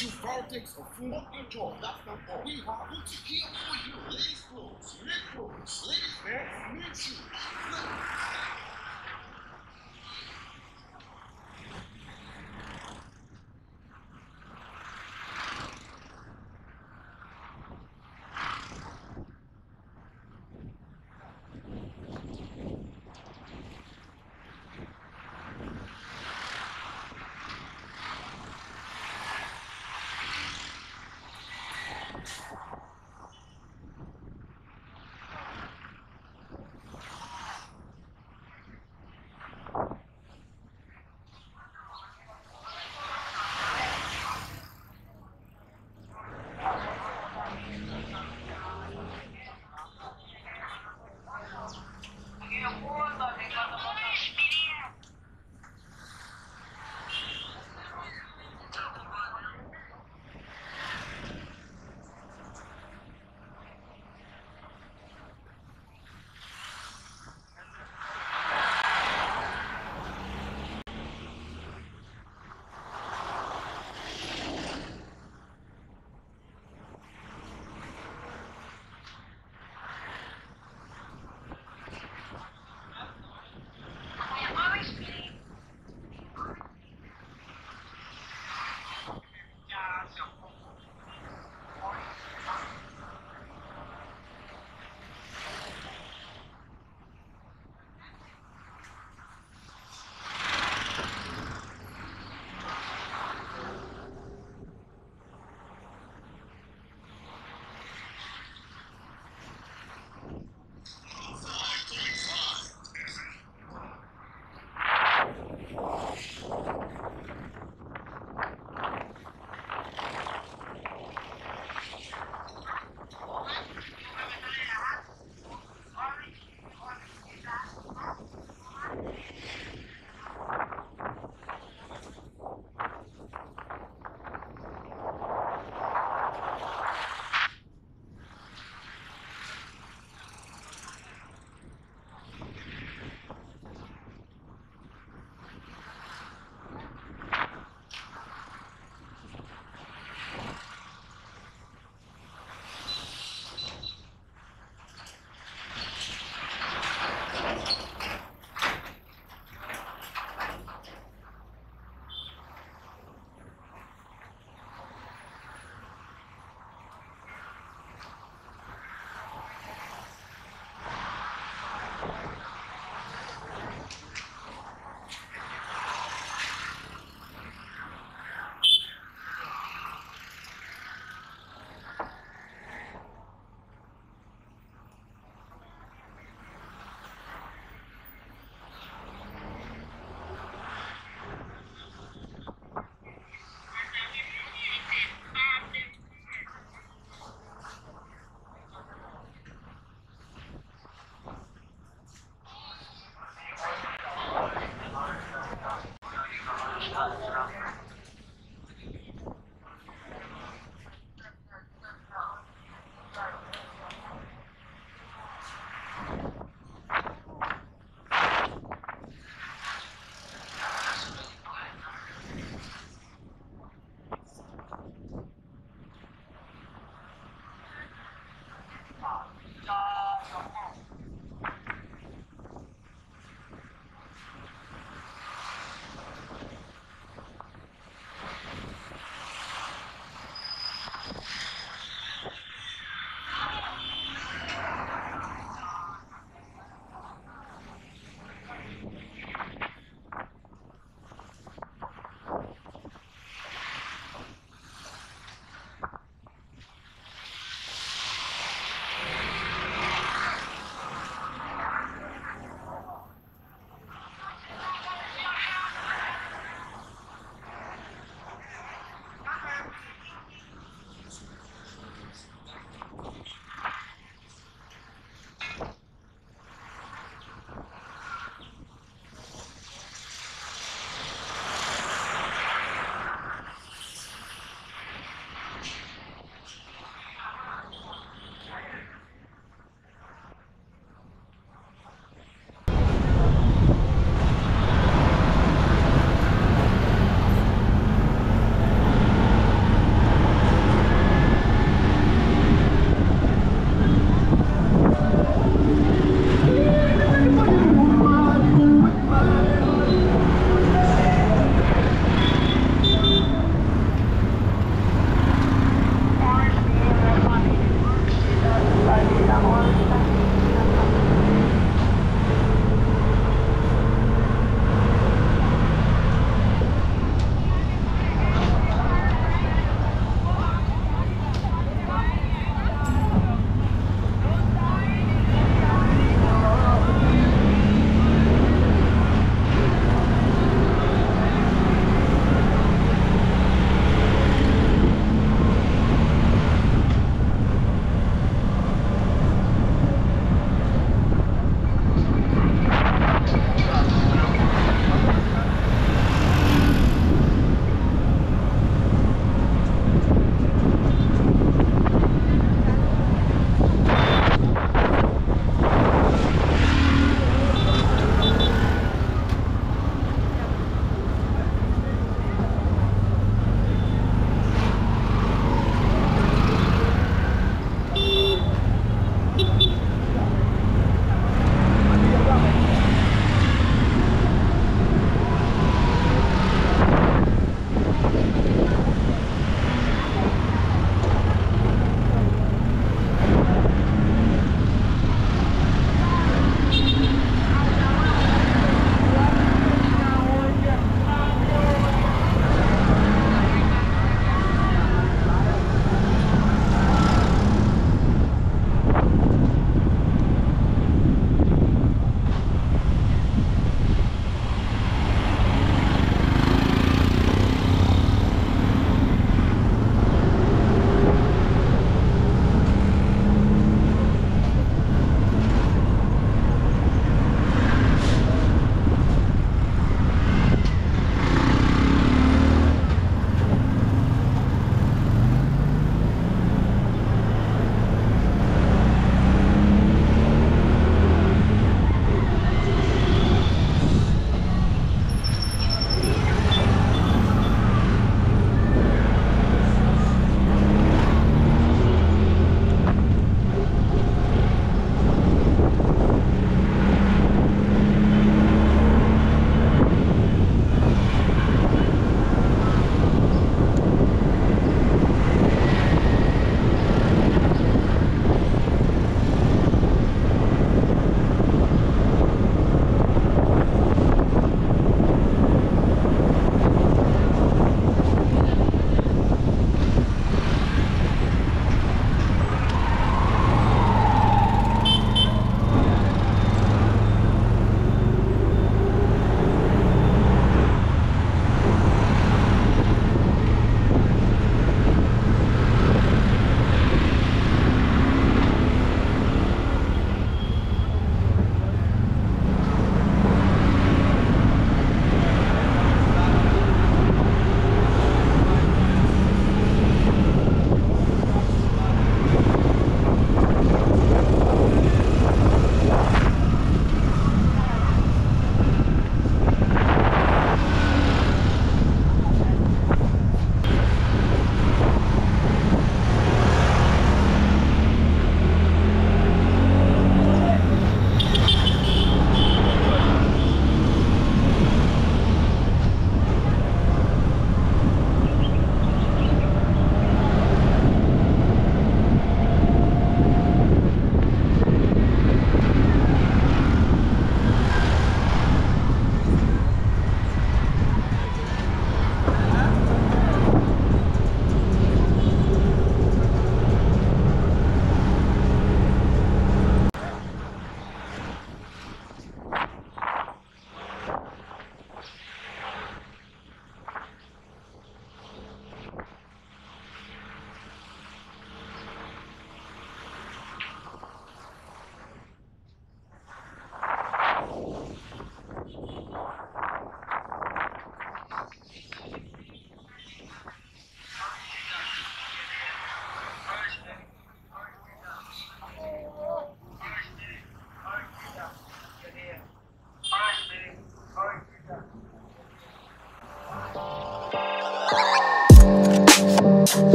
you politics or food control. That's not all. We have what you hear over you. Ladies' clothes, men clothes, ladies' pants, men's shoes.